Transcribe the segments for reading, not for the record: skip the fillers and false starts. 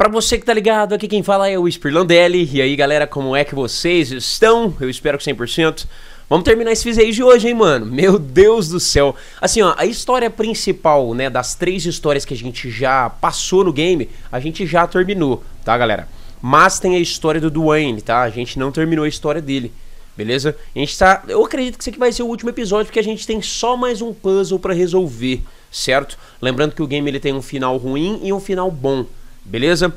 Pra você que tá ligado, aqui quem fala é o Spirlandelli. E aí galera, como é que vocês estão? Eu espero que 100%. Vamos terminar esse Visage de hoje, hein, mano? Meu Deus do céu. Assim, ó, a história principal, né, das 3 histórias que a gente já passou no game, a gente já terminou, tá, galera? Mas tem a história do Dwayne, tá? A gente não terminou a história dele, beleza? A gente tá... Eu acredito que isso aqui vai ser o último episódio, porque a gente tem só mais um puzzle pra resolver, certo? Lembrando que o game ele tem um final ruim e um final bom. Beleza?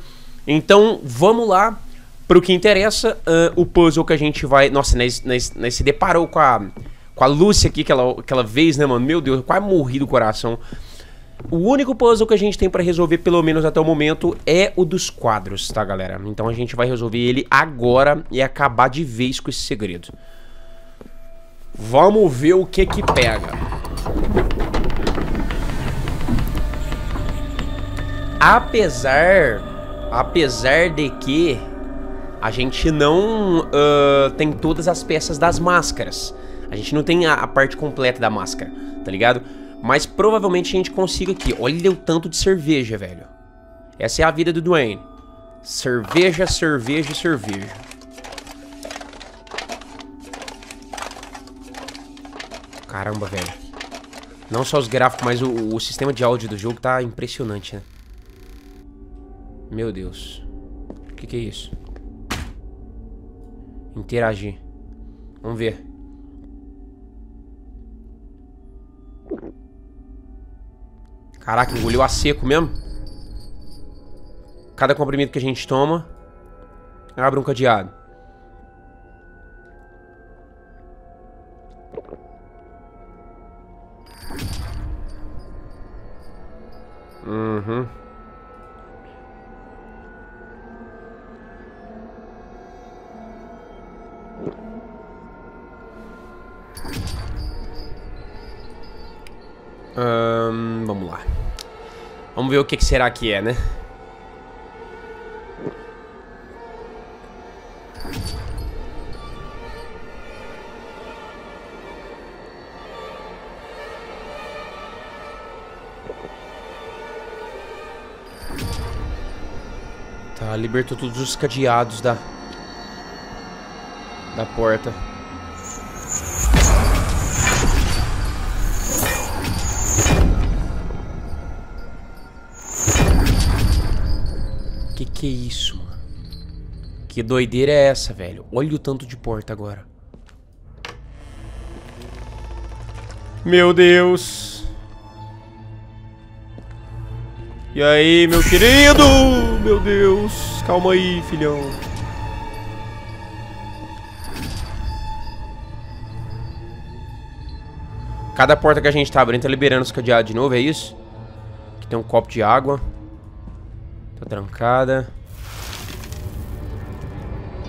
Então vamos lá pro que interessa, o puzzle que a gente vai... Nossa, nós se deparou com a Lúcia aqui aquela vez, né, mano? Meu Deus, eu quase morri do coração. O único puzzle que a gente tem pra resolver, pelo menos até o momento, é o dos quadros, tá, galera? Então a gente vai resolver ele agora e acabar de vez com esse segredo. Vamos ver o que que pega. Apesar de que a gente não tem todas as peças das máscaras. A gente não tem a parte completa da máscara, tá ligado? Mas provavelmente a gente consiga aqui. Olha o tanto de cerveja, velho. Essa é a vida do Dwayne. Cerveja, cerveja, cerveja. Caramba, velho. Não só os gráficos, mas o sistema de áudio do jogo tá impressionante, né? Meu Deus. O que que é isso? Interagir. Vamos ver. Caraca, engoliu a seco mesmo. Cada comprimido que a gente toma, abre um cadeado. Uhum. Vamos lá. Vamos ver o que será que é, né? Tá, libertou todos os cadeados da porta. Que isso, mano? Que doideira é essa, velho? Olha o tanto de porta agora. Meu Deus. E aí, meu querido? Meu Deus. Calma aí, filhão. Cada porta que a gente tá abrindo tá liberando os cadeados de novo, é isso? Aqui tem um copo de água. Tá trancada.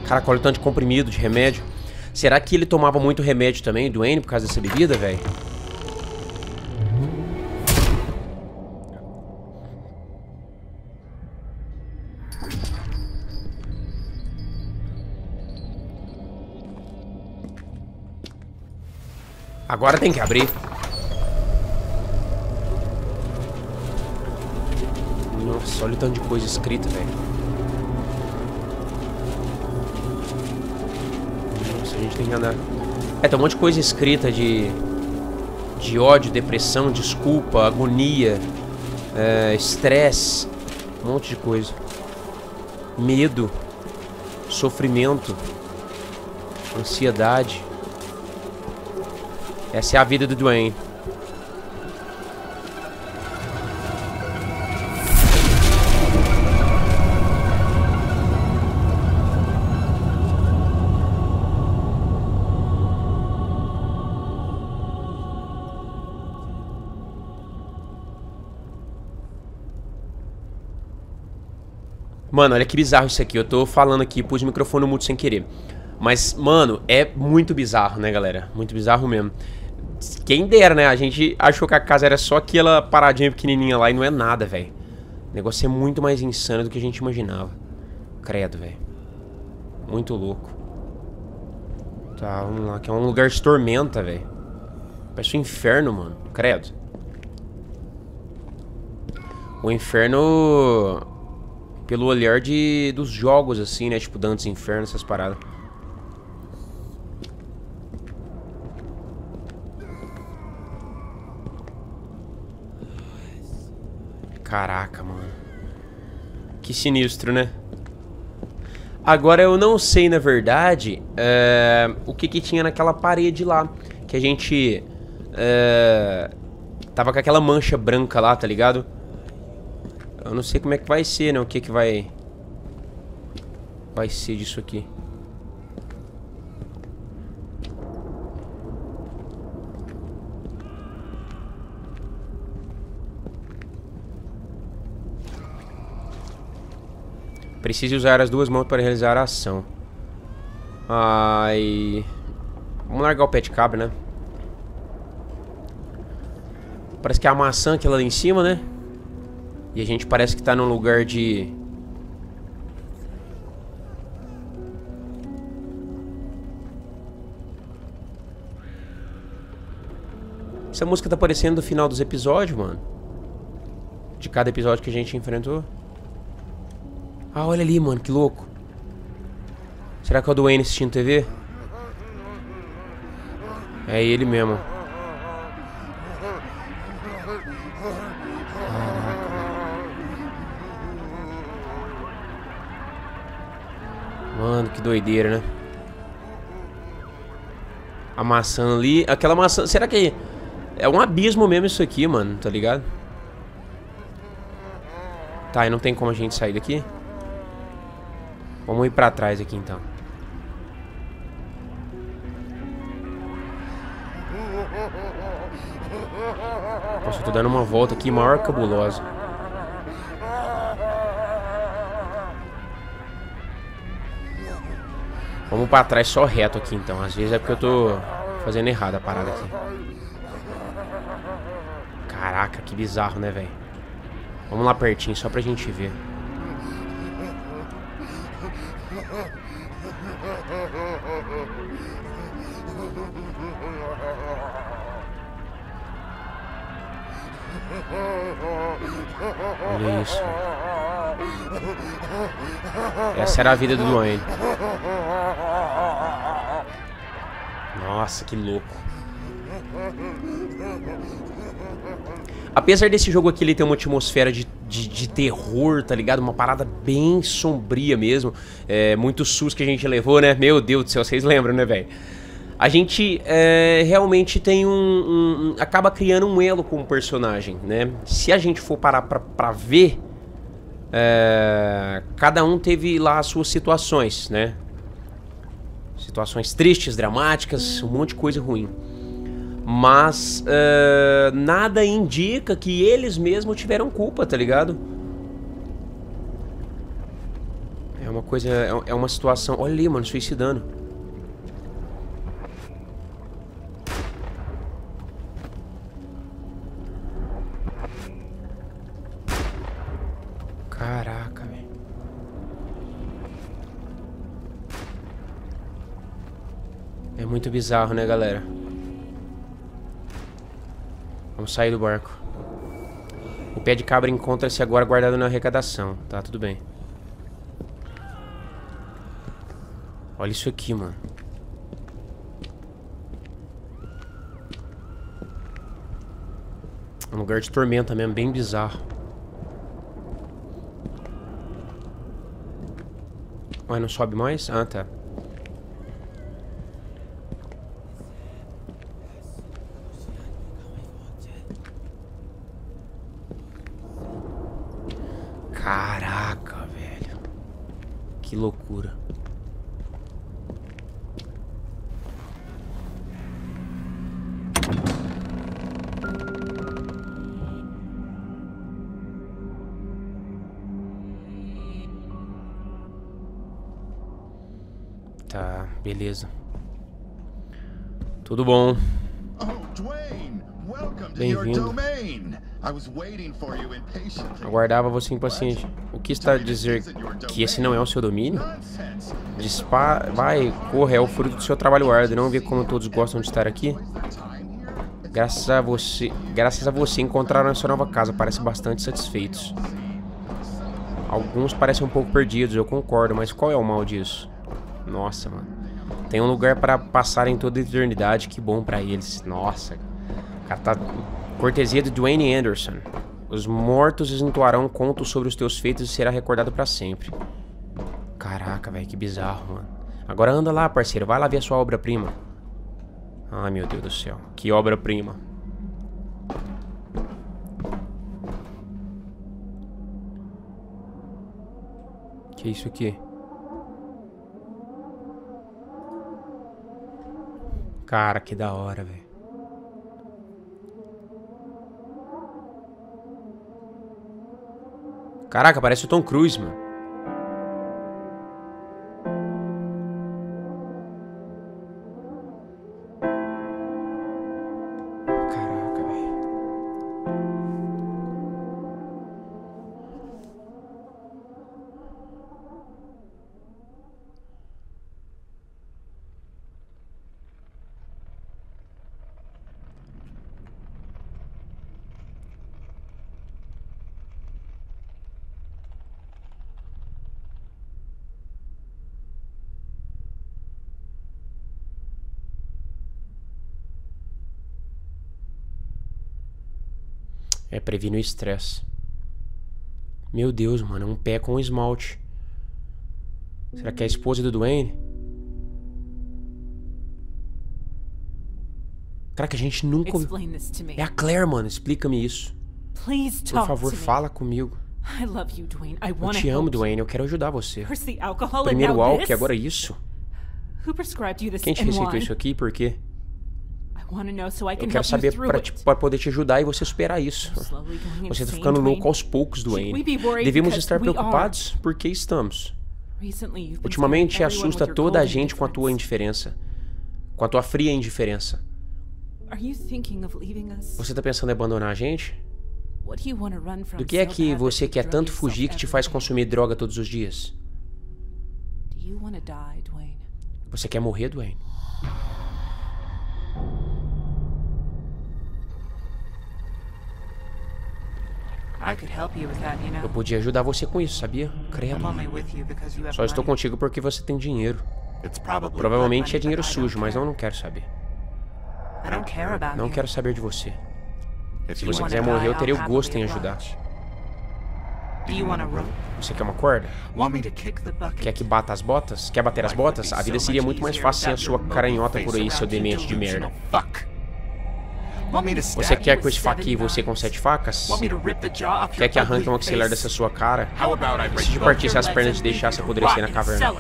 Caraca, olha o tanto de comprimido, de remédio. Será que ele tomava muito remédio também, Dwayne, por causa dessa bebida, velho? Agora tem que abrir. Nossa, olha o tanto de coisa escrita, velho. Nossa, a gente tem que andar. É, tem um monte de coisa escrita de ódio, depressão, desculpa, agonia, estresse, um monte de coisa. Medo, sofrimento, ansiedade. Essa é a vida do Dwayne. Mano, olha que bizarro isso aqui. Eu tô falando aqui, pus o microfone mudo sem querer. Mas, mano, é muito bizarro, né, galera? Muito bizarro mesmo. Quem dera, né? A gente achou que a casa era só aquela paradinha pequenininha lá e não é nada, velho. O negócio é muito mais insano do que a gente imaginava. Credo, velho. Muito louco. Tá, vamos lá. Aqui é um lugar de tormenta, velho. Parece um inferno, mano. Credo. O inferno... pelo olhar dos jogos, assim, né? Tipo Dantes Inferno, essas paradas. Caraca, mano. Que sinistro, né? Agora eu não sei, na verdade, o que que tinha naquela parede lá. Que a gente... tava com aquela mancha branca lá, tá ligado? Eu não sei como é que vai ser, né? O que que vai... vai ser disso aqui. Precise usar as duas mãos para realizar a ação. Ai... vamos largar o pé de cabra, né? Parece que é a maçã que é lá em cima, né? E a gente parece que tá num lugar de... essa música tá aparecendo no final dos episódios, mano. De cada episódio que a gente enfrentou. Ah, olha ali, mano, que louco. Será que é o Dwayne assistindo TV? É ele mesmo. Mano, que doideira, né? A maçã ali... aquela maçã... será que é um abismo mesmo isso aqui, mano? Tá ligado? Tá, e não tem como a gente sair daqui? Vamos ir pra trás aqui, então. Nossa, eu tô dando uma volta aqui maior cabulosa. Vamos pra trás só reto aqui, então. Às vezes é porque eu tô fazendo errado a parada aqui. Caraca, que bizarro, né, velho? Vamos lá pertinho, só pra gente ver. Olha isso. Essa era a vida do Dwayne. Nossa, que louco. Apesar desse jogo aqui, ele tem uma atmosfera de terror, tá ligado? Uma parada bem sombria mesmo. É, muitos sustos que a gente levou, né? Meu Deus do céu, vocês lembram, né, velho? A gente realmente tem acaba criando um elo com o personagem, né? Se a gente for parar pra ver... cada um teve lá as suas situações, né? Situações tristes, dramáticas, um monte de coisa ruim. Mas nada indica que eles mesmos tiveram culpa, tá ligado? É uma coisa... é uma situação... olha ali, mano, suicidando. Caraca, velho. É muito bizarro, né, galera? Vamos sair do barco. O pé de cabra encontra-se agora guardado na arrecadação. Tá, tudo bem. Olha isso aqui, mano. É um lugar de tormenta mesmo, bem bizarro. Ué, não sobe mais? Ah, tá. Caraca, velho. Que loucura. Tá, beleza. Tudo bom. Bem-vindo. Aguardava você impaciente. O que está a dizer que esse não é o seu domínio? Vai, corre, é o fruto do seu trabalho árduo. Não vê como todos gostam de estar aqui? Graças a você encontraram a sua nova casa. Parece bastante satisfeitos. Alguns parecem um pouco perdidos, eu concordo, mas qual é o mal disso? Nossa, mano. Tem um lugar pra passarem toda a eternidade, que bom pra eles. Nossa. Cortesia de Dwayne Anderson. Os mortos entoarão contos sobre os teus feitos e será recordado pra sempre. Caraca, velho, que bizarro, mano. Agora anda lá, parceiro, vai lá ver a sua obra-prima. Ai, meu Deus do céu. Que obra-prima. Que é isso aqui? Cara, que da hora, velho. Caraca, parece o Tom Cruise, mano. Caraca, velho. É, previne o estresse. Meu Deus, mano, é um pé com esmalte. Será que é a esposa do Dwayne? Caraca, a gente nunca... É a Claire, mano, explica-me isso. Por favor, fala comigo. Eu te amo, Dwayne, eu quero ajudar você. Primeiro o álcool e agora isso? Quem te receitou isso aqui e por quê? Eu quero saber pra poder te ajudar e você superar isso. Você tá ficando louco aos poucos, Dwayne. Devemos estar preocupados porque estamos. Ultimamente assusta toda a gente com a tua indiferença. Com a tua fria indiferença. Você tá pensando em abandonar a gente? Do que é que você quer tanto fugir que te faz consumir droga todos os dias? Você quer morrer, Dwayne? Eu podia ajudar você com isso, sabia? Credo. Só estou contigo porque você tem dinheiro. Provavelmente é dinheiro sujo, mas eu não quero saber. Não quero saber de você. Se você quiser morrer, eu terei o gosto em ajudar. Você quer uma corda? Quer que bata as botas? Quer bater as botas? A vida seria muito mais fácil sem a sua caranhota por aí, seu demente de merda. Você quer que eu esfaqueie você com 7 facas? Quer que arranque um axilar dessa sua cara? E se te partisse as pernas e te deixasse apodrecer na caverna?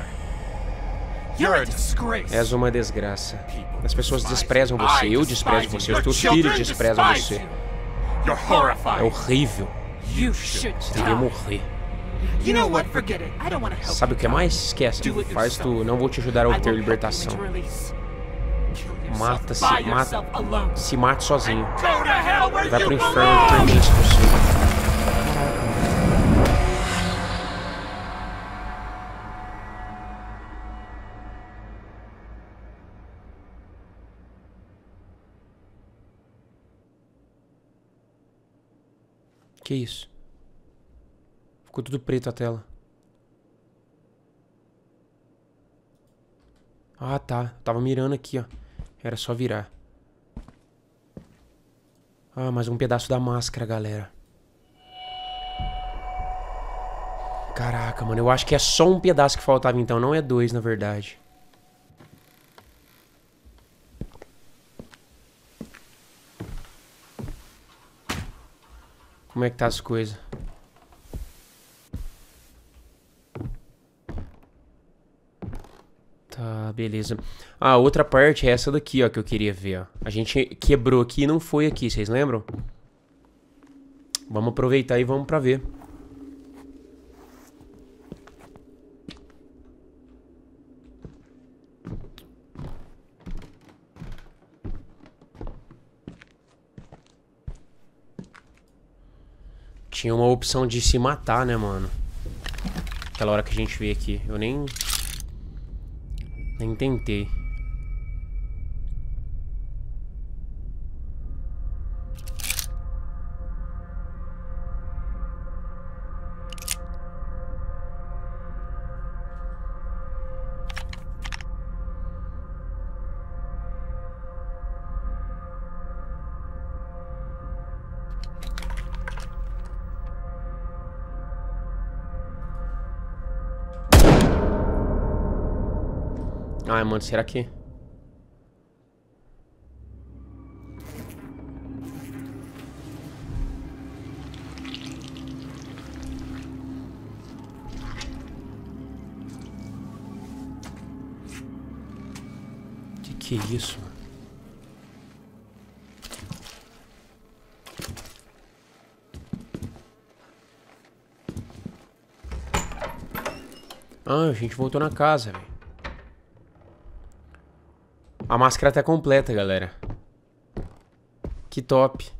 És uma desgraça. As pessoas desprezam você, eu desprezo você, os teus filhos desprezam você. É horrível. Você deveria morrer. Sabe o que mais? Esquece. Faz tu, não vou te ajudar a obter libertação. Se mate sozinho. Vai pro inferno por mim, se possível. Que isso? Ficou tudo preto a tela. Ah, tá. Tava mirando aqui, ó. Era só virar. Ah, mais um pedaço da máscara, galera. Caraca, mano. Eu acho que é só um pedaço que faltava, então. Não é 2, na verdade. Como é que tá as coisas? Tá, beleza. Ah, outra parte é essa daqui, ó, que eu queria ver, ó. A gente quebrou aqui e não foi aqui, vocês lembram? Vamos aproveitar e vamos pra ver. Tinha uma opção de se matar, né, mano? Aquela hora que a gente veio aqui. Eu nem tentei. Ai, mano, será que... Que isso? Ah, a gente voltou na casa, velho. A máscara tá completa, galera. Que top.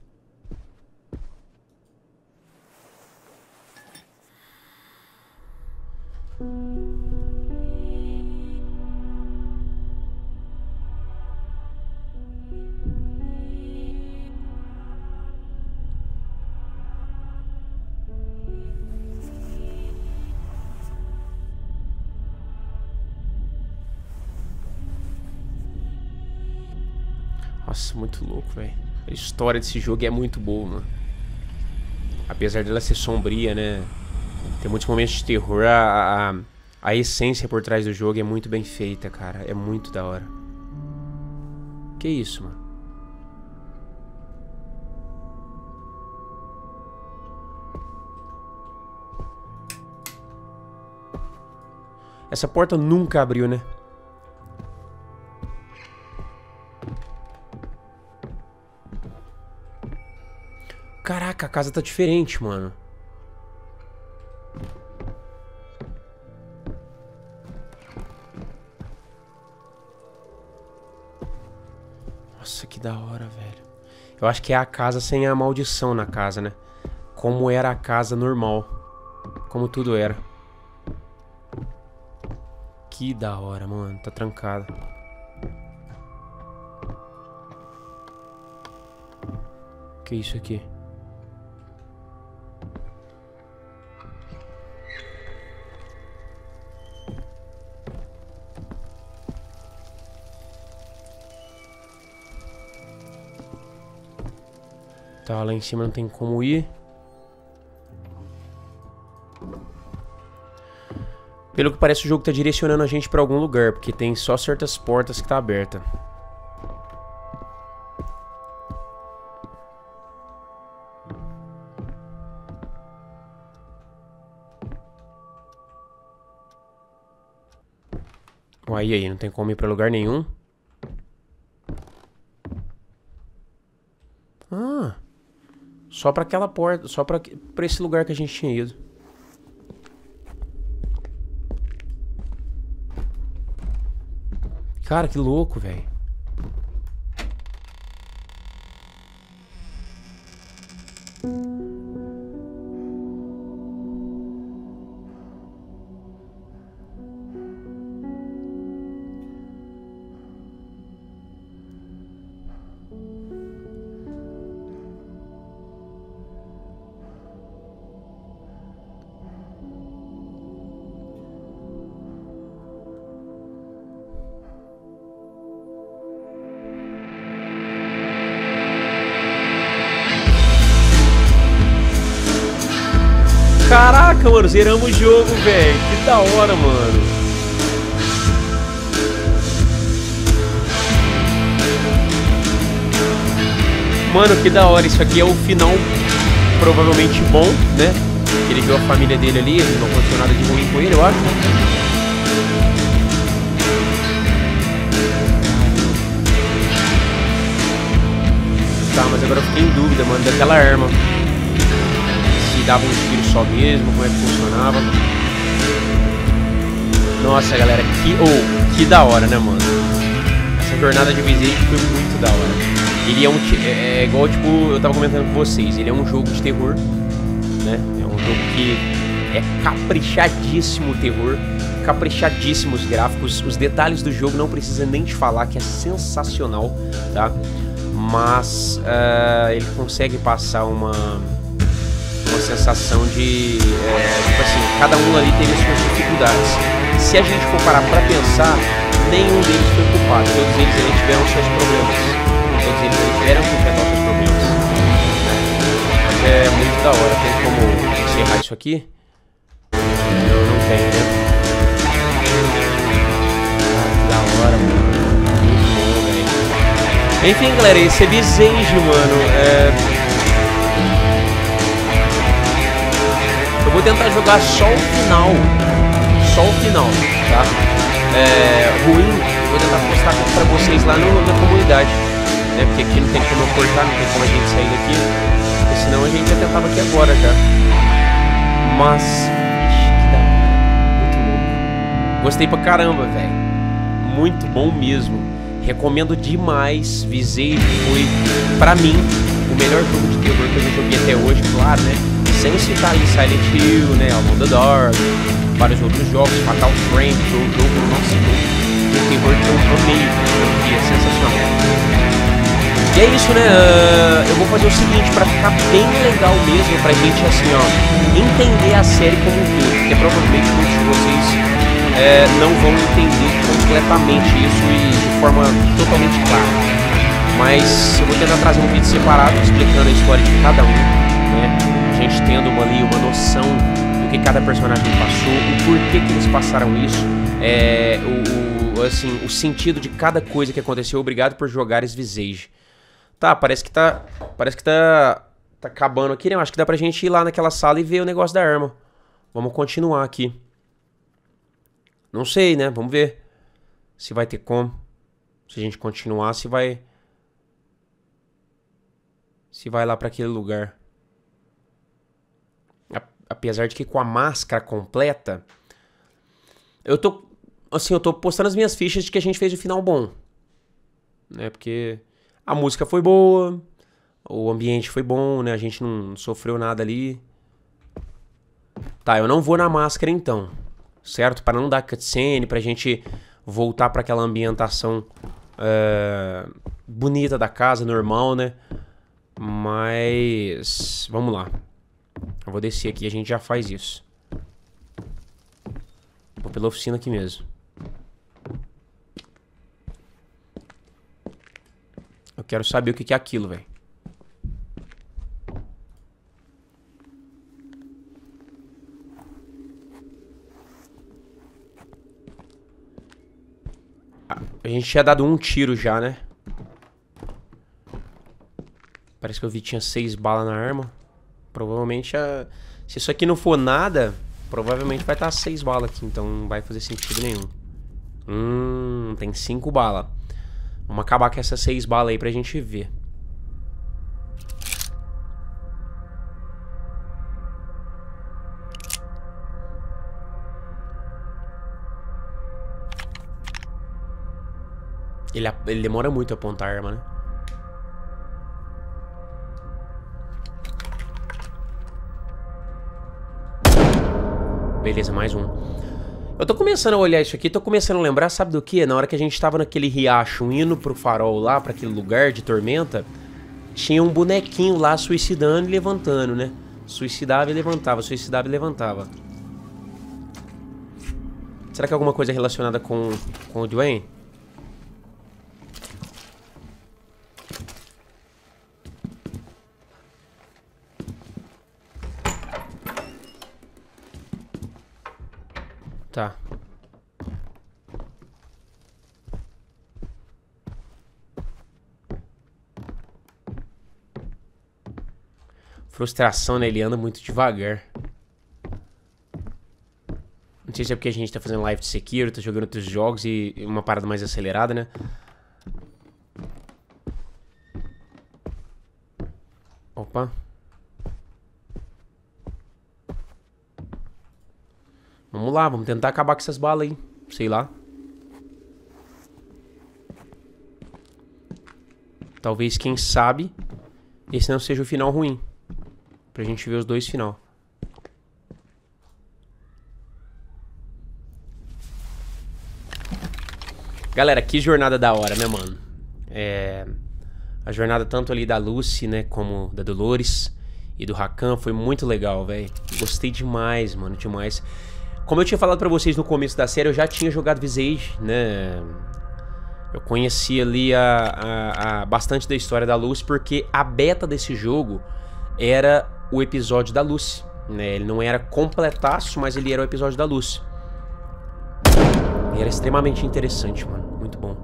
Nossa, muito louco, velho. A história desse jogo é muito boa, mano. Apesar dela ser sombria, né? Tem muitos momentos de terror. A essência por trás do jogo é muito bem feita, cara. É muito da hora. Que isso, mano? Essa porta nunca abriu, né? Caraca, a casa tá diferente, mano. Nossa, que da hora, velho. Eu acho que é a casa sem a maldição na casa, né? Como era a casa normal. Como tudo era. Que da hora, mano. Tá trancada. Que é isso aqui? Tá, lá em cima não tem como ir. Pelo que parece, o jogo tá direcionando a gente pra algum lugar, porque tem só certas portas que tá aberta. Uai, aí, não tem como ir pra lugar nenhum. Só pra aquela porta, só pra esse lugar que a gente tinha ido. Cara, que louco, velho. Caraca, mano, zeramos o jogo, velho. Que da hora, mano. Mano, que da hora. Isso aqui é o final, provavelmente bom, né? Ele viu a família dele ali, ele não aconteceu nada de ruim com ele, eu acho. Tá, mas agora eu fiquei em dúvida, mano, daquela arma. Dava um tiro só mesmo, como é que funcionava. Nossa, galera, que da hora, né, mano? Essa jornada de Visage foi muito da hora. Ele é igual, tipo, eu tava comentando com vocês, ele é um jogo de terror, né? É um jogo que é caprichadíssimo o terror, caprichadíssimos os gráficos, os detalhes do jogo não precisa nem te falar, que é sensacional, tá? Mas ele consegue passar uma sensação de, tipo assim, cada um ali teve as suas dificuldades. Se a gente for parar pra pensar, nenhum deles foi culpado, todos eles ali tiveram seus problemas, todos eles ali tiveram que enfrentar seus problemas. Mas é muito da hora. Tem como encerrar isso aqui? Eu não tenho, né? Ah, que da hora. Enfim, galera, esse é Visage, mano. Eu vou tentar jogar só o final. Só o final, tá? Ruim, vou tentar postar pra vocês lá na comunidade, né? Porque aqui não tem como eu cortar, não tem como a gente sair daqui, porque senão a gente já tentava aqui agora já. Mas, ixi, que da hora. Muito louco. Gostei pra caramba, velho. Muito bom mesmo. Recomendo demais. Visage foi, pra mim, o melhor jogo de terror que eu já joguei até hoje, claro, né? Sem citar aí Silent Hill, né? Alone in the Dark, vários outros jogos, Fatal Frame, que foi um jogo, nossa, de terror que eu amei, que é sensacional. E é isso, né? Eu vou fazer o seguinte, pra ficar bem legal mesmo, pra gente, assim, ó, entender a série como um todo, porque provavelmente muitos de vocês não vão entender completamente isso e de forma totalmente clara, mas eu vou tentar trazer um vídeo separado explicando a história de cada um, né? A gente tendo uma noção do que cada personagem passou, o porquê que eles passaram isso, assim, o sentido de cada coisa que aconteceu. Obrigado por jogares Visage. Tá, parece que tá acabando aqui, né? Eu acho que dá pra gente ir lá naquela sala e ver o negócio da arma. Vamos continuar aqui. Não sei, né? Vamos ver se vai ter como. Se a gente continuar, se vai lá pra aquele lugar. Apesar de que com a máscara completa, eu tô postando as minhas fichas de que a gente fez o final bom, né? Porque a música foi boa, o ambiente foi bom, né? A gente não sofreu nada ali. Tá, eu não vou na máscara então, certo? Para não dar cutscene, pra gente voltar para aquela ambientação bonita da casa, normal, né? Mas vamos lá. Eu vou descer aqui, a gente já faz isso. Vou pela oficina aqui mesmo. Eu quero saber o que é aquilo, velho. A gente tinha dado um tiro já, né? Parece que eu vi que tinha 6 balas na arma. Provavelmente, se isso aqui não for nada, provavelmente vai estar 6 balas aqui. Então não vai fazer sentido nenhum. Tem 5 balas. Vamos acabar com essas 6 balas aí pra gente ver. Ele demora muito a apontar a arma, né? Beleza, mais um. Eu tô começando a olhar isso aqui, tô começando a lembrar, sabe do que? Na hora que a gente tava naquele riacho, indo pro farol lá, pra aquele lugar de tormenta, tinha um bonequinho lá suicidando e levantando, né? Suicidava e levantava, suicidava e levantava. Será que é alguma coisa relacionada com o Dwayne? Tá. Frustração, né? Ele anda muito devagar. Não sei se é porque a gente tá fazendo live de Sekiro, tá jogando outros jogos e uma parada mais acelerada, né? Opa. Vamos lá, vamos tentar acabar com essas balas aí. Sei lá. Talvez, quem sabe, esse não seja o final ruim. Pra gente ver os dois final. Galera, que jornada da hora, né, mano? A jornada tanto ali da Lucy, né, como da Dolores e do Rakan foi muito legal, velho. Gostei demais, mano, demais. Como eu tinha falado pra vocês no começo da série, eu já tinha jogado Visage, né? Eu conheci ali bastante da história da Lucy, porque a beta desse jogo era o episódio da Lucy, né? Ele não era completaço, mas ele era o episódio da Lucy. E era extremamente interessante, mano. Muito bom.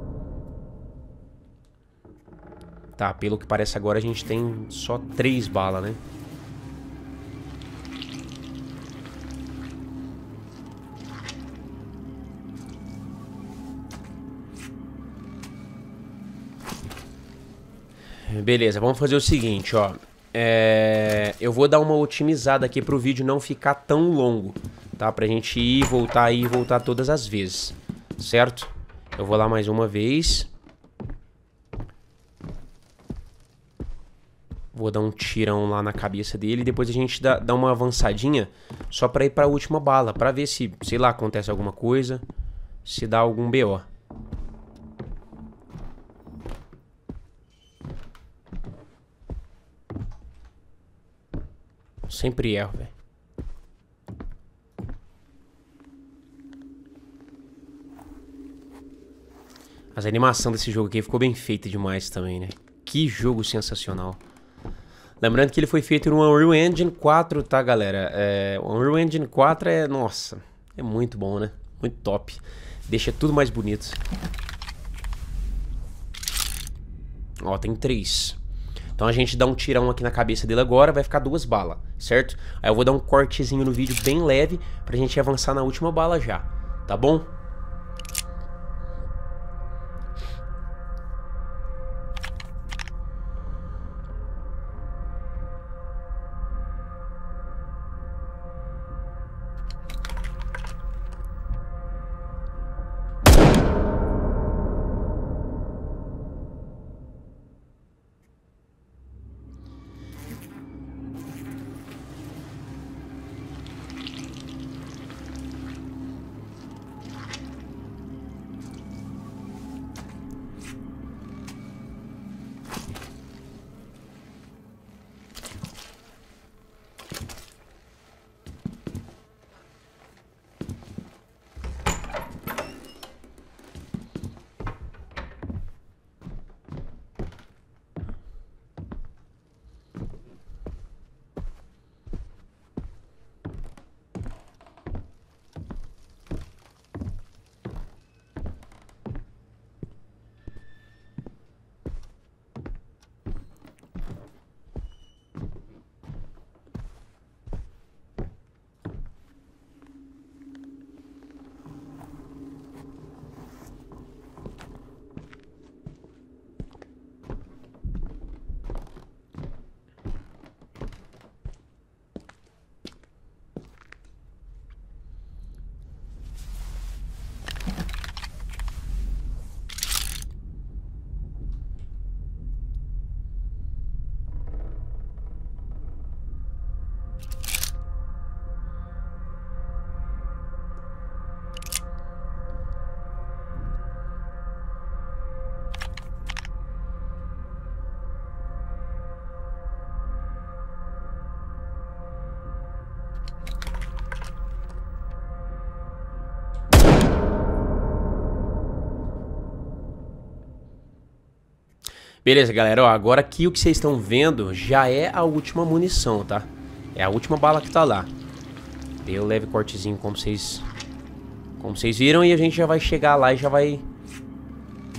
Tá, pelo que parece agora a gente tem só 3 balas, né? Beleza, vamos fazer o seguinte, ó. Eu vou dar uma otimizada aqui pro vídeo não ficar tão longo, tá? Pra gente ir e voltar todas as vezes, certo? Eu vou lá mais uma vez. Vou dar um tirão lá na cabeça dele e depois a gente dá uma avançadinha só pra ir pra última bala, pra ver se, sei lá, acontece alguma coisa, se dá algum BO. Sempre erro, velho. As animações desse jogo aqui ficou bem feita demais também, né? Que jogo sensacional. Lembrando que ele foi feito no Unreal Engine 4, tá, galera? O Unreal Engine 4 é... Nossa, é muito bom, né? Muito top. Deixa tudo mais bonito. Ó, tem 3. Então a gente dá um tirão aqui na cabeça dele agora, vai ficar 2 balas, certo? Aí eu vou dar um cortezinho no vídeo bem leve pra gente avançar na última bala já, tá bom? Beleza, galera, ó, agora aqui o que vocês estão vendo já é a última munição, tá? É a última bala que tá lá. Dei um leve cortezinho, como vocês viram, e a gente já vai chegar lá e já vai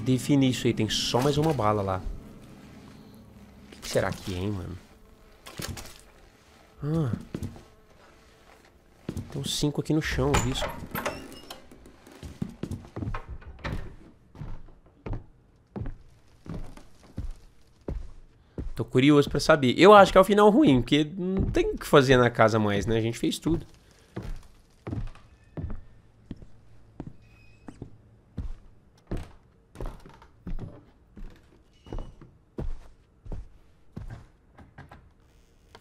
definir isso aí. Tem só mais uma bala lá. O que será que é, hein, mano? Tem uns 5 aqui no chão, risco. Tô curioso pra saber. Eu acho que é o final ruim, porque não tem o que fazer na casa mais, né? A gente fez tudo.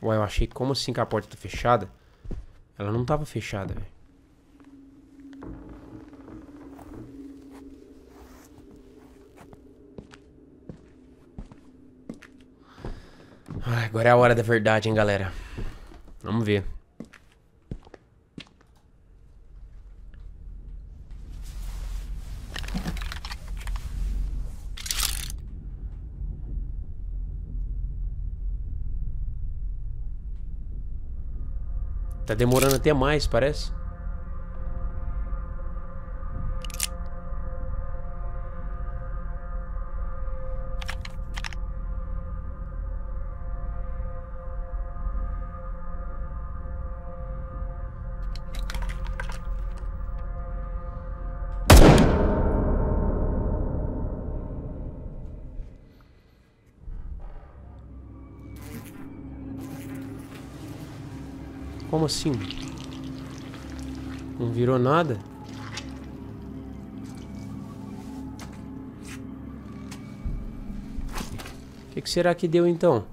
Ué, eu achei como assim que a porta tá fechada? Ela não tava fechada, velho. Agora é a hora da verdade, hein, galera. Vamos ver. Tá demorando até mais, parece. Como assim? Não virou nada? O que será que deu então?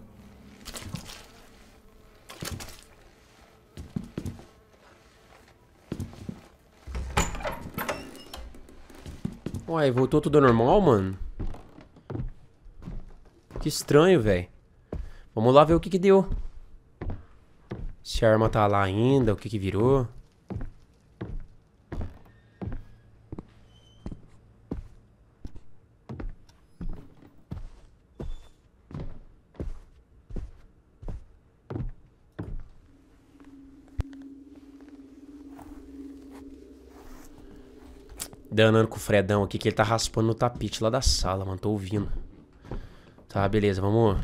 Uai, voltou tudo normal, mano? Que estranho, velho. Vamos lá ver o que que deu. Se a arma tá lá ainda, o que que virou. Danando com o Fredão aqui, que ele tá raspando no tapete lá da sala, mano. Tô ouvindo. Tá, beleza, vamos...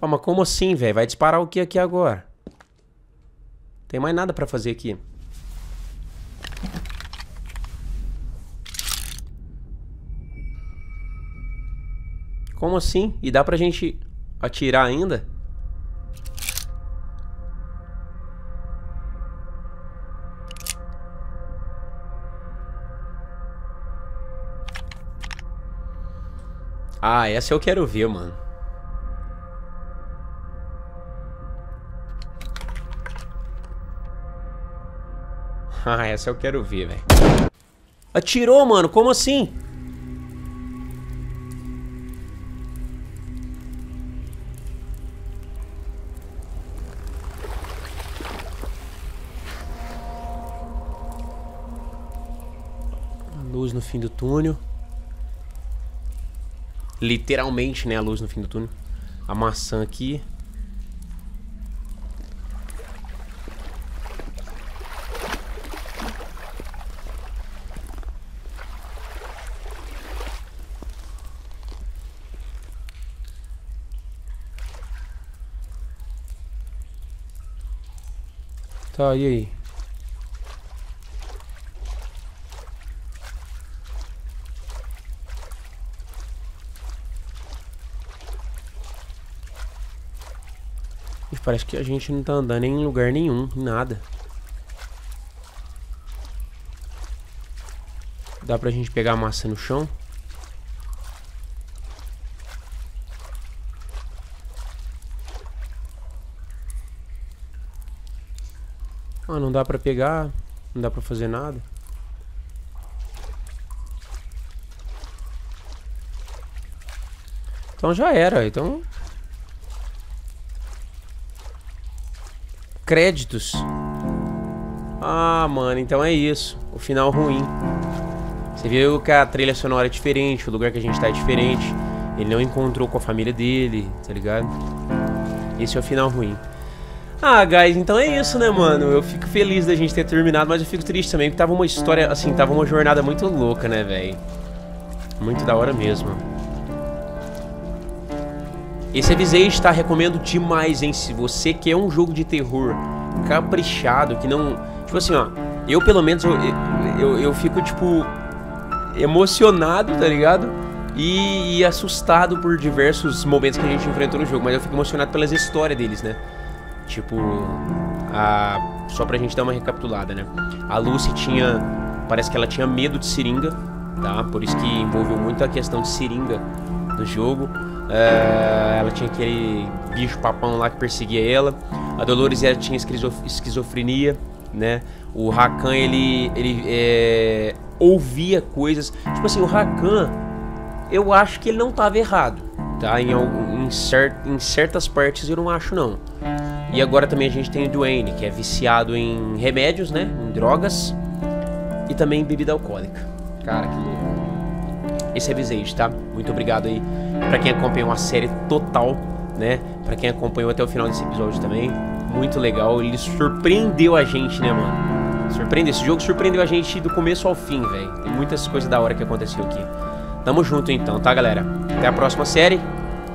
Ó, mas como assim, velho? Vai disparar o que aqui agora? Não tem mais nada pra fazer aqui. Como assim? E dá pra gente atirar ainda? Ah, essa eu quero ver, mano. Ah, essa eu quero ver, velho. Atirou, mano. Como assim? Luz no fim do túnel. Literalmente, né? A luz no fim do túnel. A maçã aqui. Tá, e aí? Parece que a gente não tá andando em lugar nenhum, em nada. Dá pra gente pegar a maçã no chão? Ah, não dá pra pegar, não dá pra fazer nada. Então já era, então... Créditos. Ah, mano, então é isso. O final ruim. Você viu que a trilha sonora é diferente, o lugar que a gente tá é diferente. Ele não encontrou com a família dele, tá ligado? Esse é o final ruim. Ah, guys, então é isso, né, mano? Eu fico feliz da gente ter terminado, mas eu fico triste também, porque tava uma história, assim, tava uma jornada muito louca, né, velho? Muito da hora mesmo. Esse é Visage, tá? Recomendo demais, hein? Se você quer um jogo de terror caprichado, que não... Tipo assim, ó, eu pelo menos, eu fico, tipo, emocionado, tá ligado? E assustado por diversos momentos que a gente enfrentou no jogo, mas eu fico emocionado pelas histórias deles, né? Tipo, só pra gente dar uma recapitulada, né? A Lucy tinha... Parece que ela tinha medo de seringa, tá? Por isso que envolveu muito a questão de seringa no jogo. Ela tinha aquele bicho papão lá que perseguia ela. A Dolores ela tinha esquizofrenia, né? O Rakan, ele ouvia coisas. Tipo assim, o Rakan, eu acho que ele não tava errado, tá? Em certas partes eu não acho, não. E agora também a gente tem o Dwayne, que é viciado em remédios, né? Em drogas. E também em bebida alcoólica. Cara, que louco. Esse é Visage, tá? Muito obrigado aí pra quem acompanhou a série total, né? Pra quem acompanhou até o final desse episódio também. Muito legal. Ele surpreendeu a gente, né, mano? Surpreendeu. Esse jogo surpreendeu a gente do começo ao fim, velho. Tem muitas coisas da hora que aconteceu aqui. Tamo junto então, tá, galera? Até a próxima série.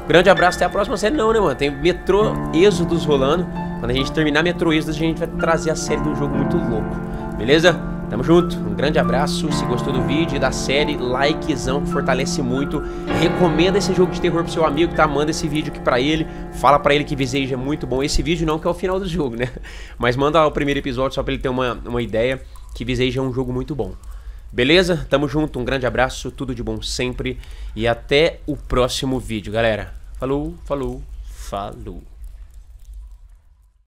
Grande abraço. Até a próxima série não, né, mano? Tem Metro Exodus rolando. Quando a gente terminar Metro Exodus, a gente vai trazer a série de um jogo muito louco. Beleza? Tamo junto, um grande abraço, se gostou do vídeo e da série, likezão que fortalece muito. Recomenda esse jogo de terror pro seu amigo, tá? Manda esse vídeo aqui pra ele, fala pra ele que Visage é muito bom. Esse vídeo não, que é o final do jogo, né? Mas manda o primeiro episódio só pra ele ter uma ideia que Visage é um jogo muito bom. Beleza? Tamo junto, um grande abraço, tudo de bom sempre e até o próximo vídeo, galera. Falou, falou, falou.